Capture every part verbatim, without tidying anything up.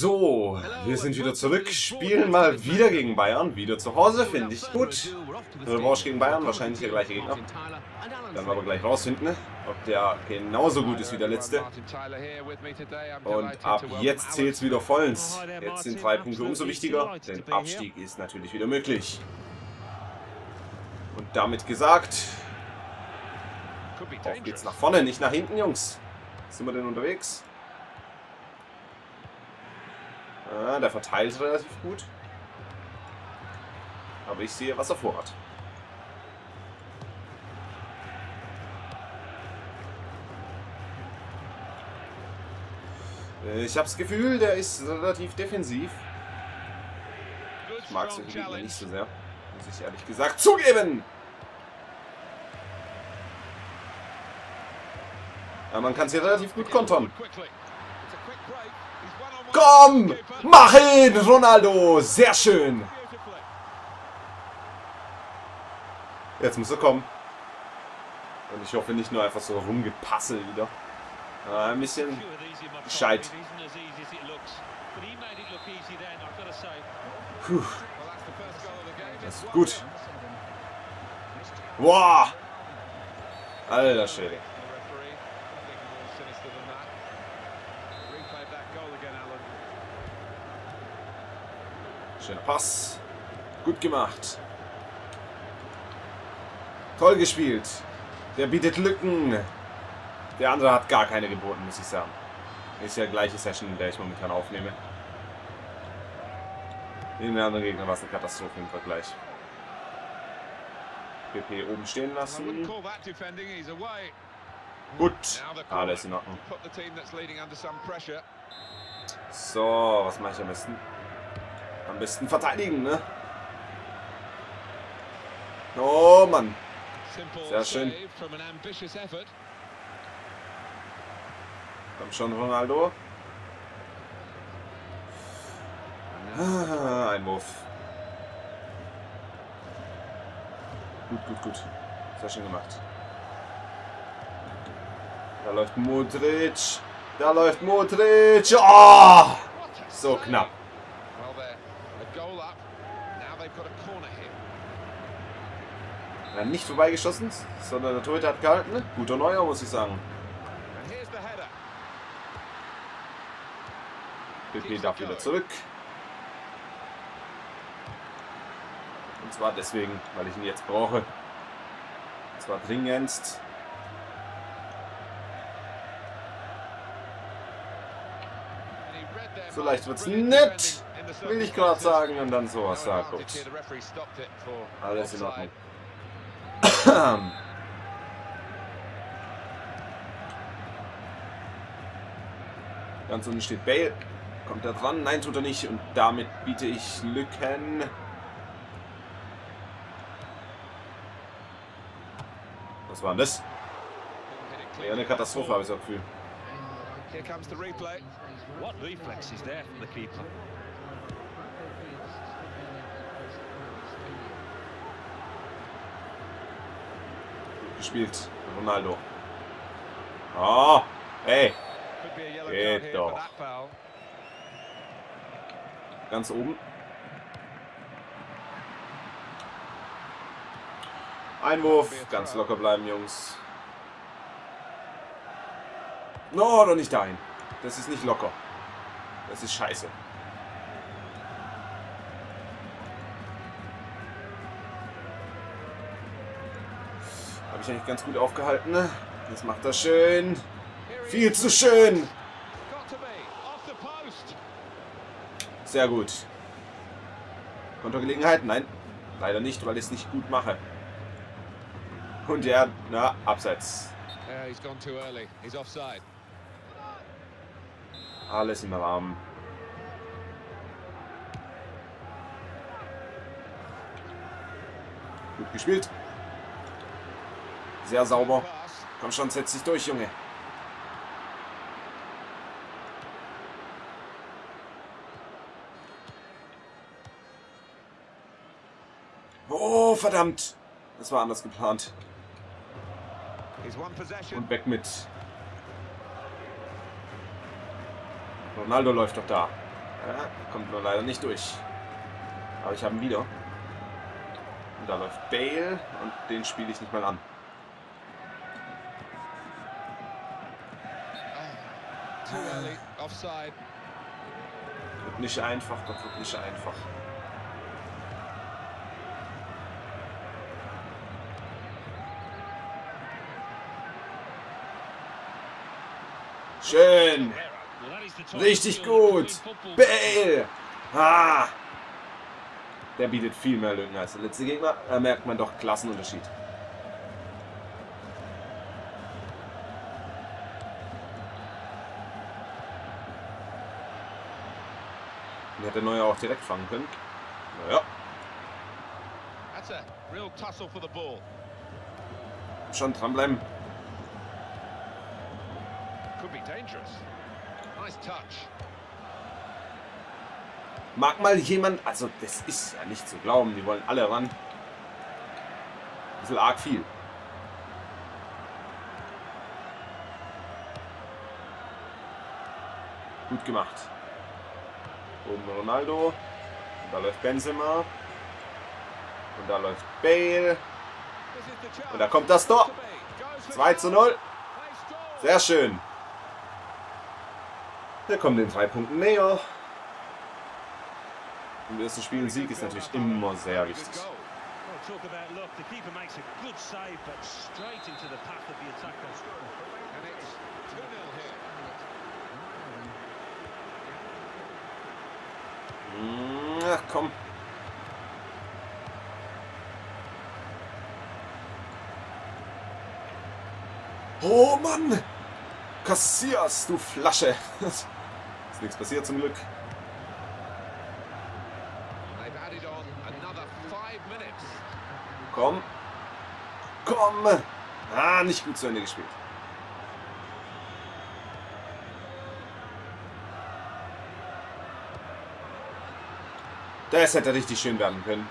So, wir sind wieder zurück, spielen mal wieder gegen Bayern, wieder zu Hause, finde ich gut. Revanche gegen Bayern, wahrscheinlich der gleiche Gegner. Werden wir aber gleich rausfinden, ob der genauso gut ist wie der letzte. Und ab jetzt zählt es wieder vollends. Jetzt sind drei Punkte umso wichtiger, denn Abstieg ist natürlich wieder möglich. Und damit gesagt, auf geht's nach vorne, nicht nach hinten, Jungs. Sind wir denn unterwegs? Ah, der verteilt relativ gut. Aber ich sehe, was er vorhat. Ich habe das Gefühl, der ist relativ defensiv. Ich mag es irgendwie nicht so sehr. Muss ich ehrlich gesagt zugeben! Aber man kann es hier relativ gut kontern. Komm! Mach ihn, Ronaldo! Sehr schön! Jetzt muss er kommen. Und ich hoffe nicht nur einfach so rumgepassel wieder. Ah, ein bisschen Scheit. Puh. Das ist gut. Wow! Alter Schwede. Schöner Pass. Gut gemacht. Toll gespielt. Der bietet Lücken. Der andere hat gar keine geboten, muss ich sagen. Ist ja gleiche Session, in der ich momentan aufnehme. In der anderen Gegner war es eine Katastrophe im Vergleich. P P oben stehen lassen. Gut. Alles in Ordnung. So, was mache ich am besten? Am besten verteidigen, ne? Oh Mann. Sehr schön. Komm schon, Ronaldo. Ah, Einwurf. Gut, gut, gut. Sehr schön gemacht. Da läuft Modric. Da läuft Modric. Oh! So knapp. Ja, nicht vorbeigeschossen, sondern der Torhüter hat gehalten. Guter Neuer, muss ich sagen. P P darf wieder zurück. Und zwar deswegen, weil ich ihn jetzt brauche. Und zwar dringendst. So leicht wird's nicht, will ich gerade sagen, und dann sowas sagt. Gut. Alles in Ordnung. Ganz unten steht Bale. Kommt er dran? Nein, tut er nicht. Und damit biete ich Lücken. Was war denn das? Ja, eine Katastrophe, habe ich das Gefühl. Gespielt, Ronaldo. Oh, ey. Geht doch. Ganz oben. Einwurf. Ganz locker bleiben, Jungs. No, doch nicht dahin. Das ist nicht locker. Das ist scheiße. Habe ich eigentlich ganz gut aufgehalten. Das macht er schön. Viel zu schön. Sehr gut. Kontergelegenheit? Nein, leider nicht, weil ich es nicht gut mache. Und ja, na, abseits. Alles im Rahmen. Gut gespielt. Sehr sauber. Komm schon, setz dich durch, Junge. Oh, verdammt. Das war anders geplant. Und weg mit. Ronaldo läuft doch da. Ah, kommt nur leider nicht durch. Aber ich habe ihn wieder. Und da läuft Bale und den spiele ich nicht mal an. Wird nicht einfach, das wird nicht einfach. Schön. Richtig gut. Bale. Ah. Der bietet viel mehr Lücken als der letzte Gegner. Da merkt man doch Klassenunterschied. Den hätte Neuer auch direkt fangen können. Naja. Schon dranbleiben. Mag mal jemand, also das ist ja nicht zu glauben, die wollen alle ran. Ein bisschen arg viel. Gut gemacht. Oben Ronaldo. Und da läuft Benzema. Und da läuft Bale. Und da kommt das Tor. zwei zu null. Sehr schön. Wir kommen den drei Punkten näher. Im ersten Spiel ein Sieg ist natürlich immer sehr wichtig. Ach komm. Oh Mann! Casillas, du Flasche! Ist nichts passiert zum Glück. Komm! Komm! Ah, nicht gut zu Ende gespielt. Das hätte richtig schön werden können.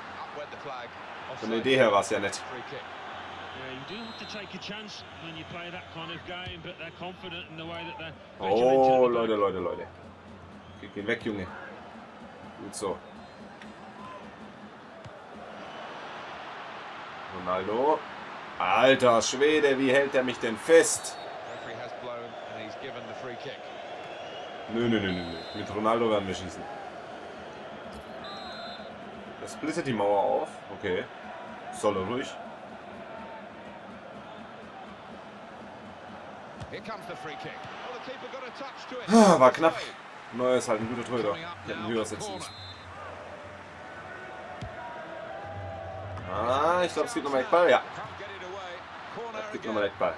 Von der Idee her war es ja nett. Oh, Leute, Leute, Leute. Geh weg, Junge. Gut so. Ronaldo. Alter Schwede, wie hält er mich denn fest? Nö, nö, nö, nö. Mit Ronaldo werden wir schießen. Er splittet die Mauer auf. Okay. Soll er ruhig. War knapp. Neuer ist halt ein guter Torhüter. Hätten höher setzen müssen. Ah, ich glaube, es gibt nochmal Eckball. Ja. Es gibt nochmal Eckball.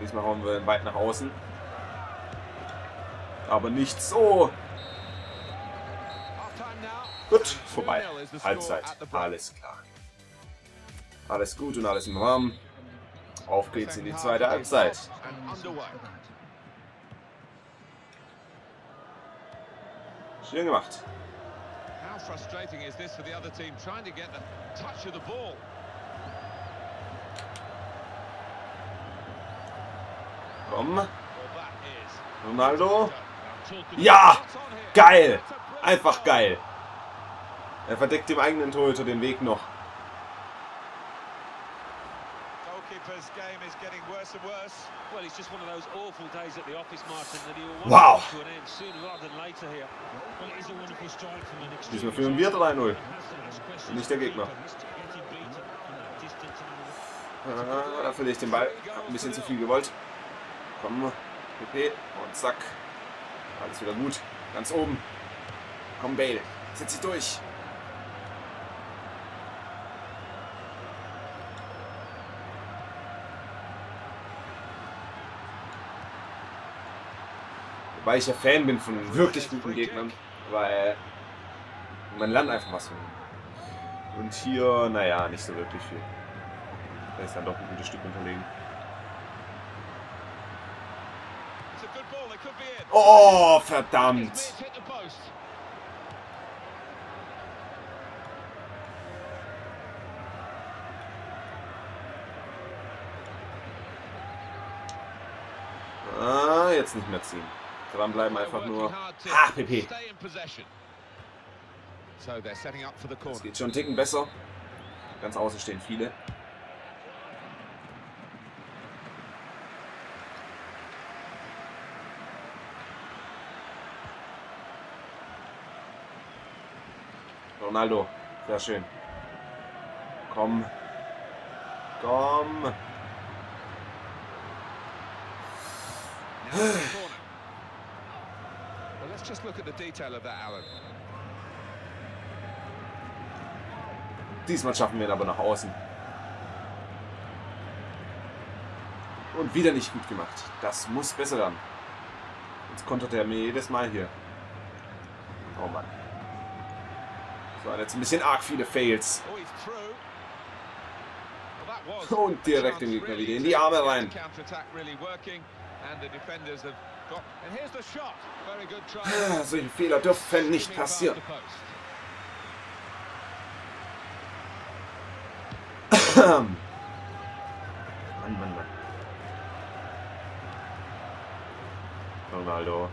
Diesmal hauen wir weit nach außen. Aber nicht so. Gut, vorbei. Halbzeit. Alles klar. Alles gut und alles im Rahmen. Auf geht's in die zweite Halbzeit. Schön gemacht. Komm. Ronaldo. Ja! Geil! Einfach geil. Er verdeckt dem eigenen Torhüter den Weg noch. Wow! Diesmal führen wir drei null. Nicht der Gegner. Ah, da verliere ich den Ball. Hab ein bisschen zu viel gewollt. Komm, P P und zack. Alles wieder gut. Ganz oben. Komm, Bale. Setz dich durch. Weil ich ja Fan bin von wirklich guten Gegnern, weil man lernt einfach was von ihnen. Und hier, naja, nicht so wirklich viel. Da ist dann doch ein gutes Stück unterlegen. Oh, verdammt! Ah, jetzt nicht mehr ziehen. Dranbleiben einfach nur. Ah, P P. Das geht schon einen Ticken besser. Ganz außen stehen viele. Ronaldo, sehr schön. Komm. Komm. Diesmal schaffen wir ihn aber nach außen. Und wieder nicht gut gemacht. Das muss besser werden. Jetzt kontert er mir jedes Mal hier. Oh Mann. So, jetzt ein bisschen arg viele Fails. Und direkt den Gegner wieder in die Arme rein. Solche Fehler dürfen nicht passieren. Mann, Mann, Mann. Ronaldo.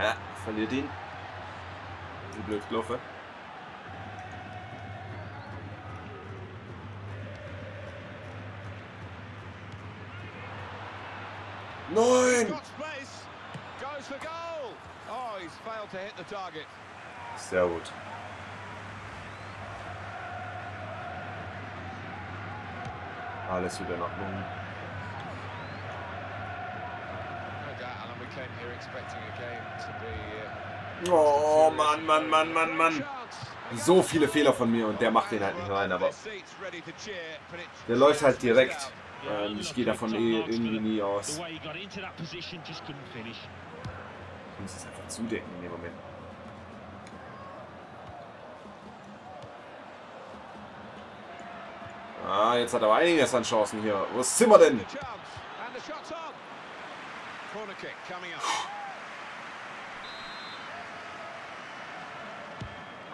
Ja, verliert ihn. Die Blödkloffe. Nein! Sehr gut. Alles wieder nach oben. Oh Mann, Mann, Mann, Mann, Mann. So viele Fehler von mir und der macht den halt nicht rein, aber der läuft halt direkt. Ähm, ich gehe davon eh irgendwie nie aus. Ich muss es einfach zudecken in dem Moment. Ah, jetzt hat er aber einiges an Chancen hier. Wo sind wir denn?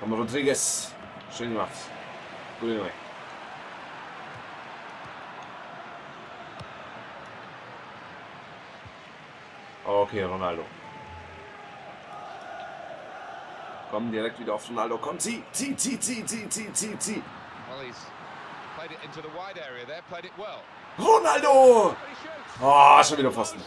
Komm, Rodriguez. Schön gemacht. Gut gemacht. Okay, Ronaldo. Komm, direkt wieder auf Ronaldo. Komm, zieh, zieh, zieh, zieh, zieh, zieh, zieh, zieh. Ronaldo! Oh, schon wieder Pfosten.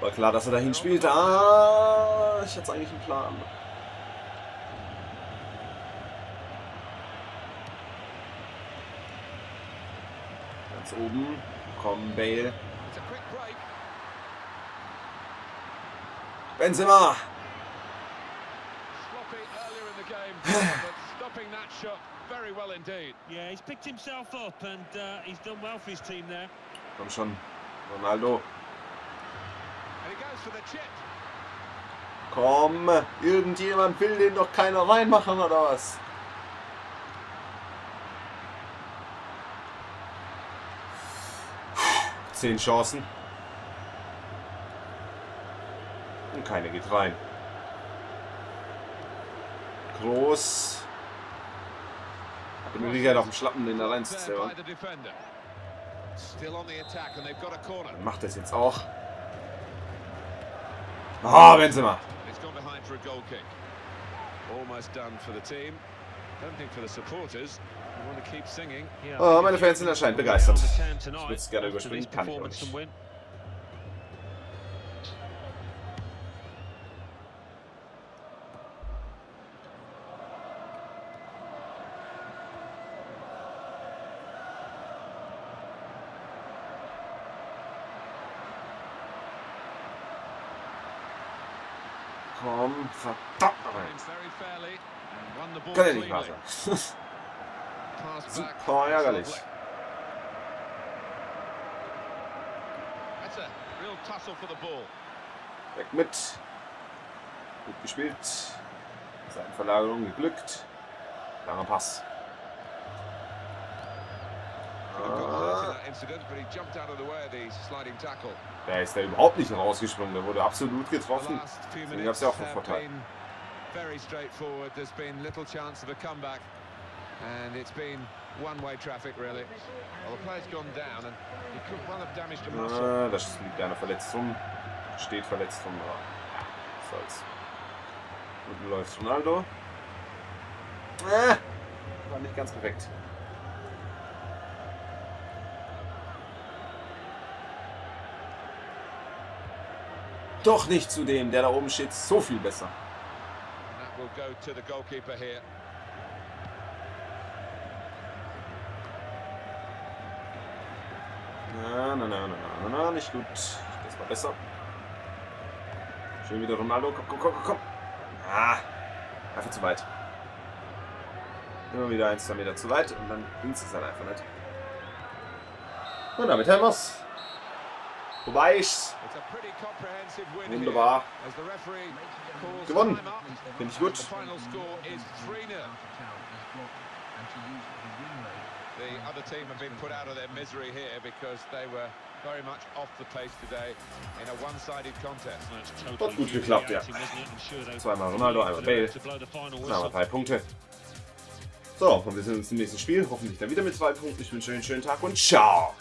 War klar, dass er dahin spielt. Ah, ich hatte eigentlich einen Plan. Ganz oben. Komm, Bale. Benzema. Komm schon, Ronaldo. Komm, irgendjemand will den doch keiner reinmachen oder was? Zehn Chancen. Und keine geht rein. Groß. Hat die Möglichkeit auf dem Schlappen, den da reinzuziehen. Macht das jetzt auch. Ah, oh, Benzema. Oh, meine Fans sind anscheinend begeistert. Ich würde es gerne überspringen, kann ich auch nicht. Komm, verdammt! Kann er nicht wahr sein. Super ärgerlich. Weg mit. Gut gespielt. Seitenverlagerung geglückt. Langer Pass. Ah, Der ist da überhaupt nicht rausgesprungen, der wurde absolut getroffen. Deswegen gab es ja auch einen Vorteil. Ah, da liegt einer verletzt rum. Steht verletzt rum. Und läuft Ronaldo. Ah, war nicht ganz perfekt. Doch nicht zu dem, der da oben steht, so viel besser. Na, na, na, na, na, na, nicht gut. Das war besser. Schön wieder Ronaldo. Komm, komm, komm, komm. Ah, einfach zu weit. Immer wieder ein, zwei Meter zu weit und dann ging es halt einfach nicht. Und damit haben wir's. Wobei ich's. Wunderbar. Gewonnen. Finde ich gut. Hat gut geklappt, ja. Zweimal Ronaldo, einmal Bale. Zweimal drei Punkte. So, und wir sehen uns im nächsten Spiel. Hoffentlich dann wieder mit zwei Punkten. Ich wünsche euch einen schönen Tag und ciao.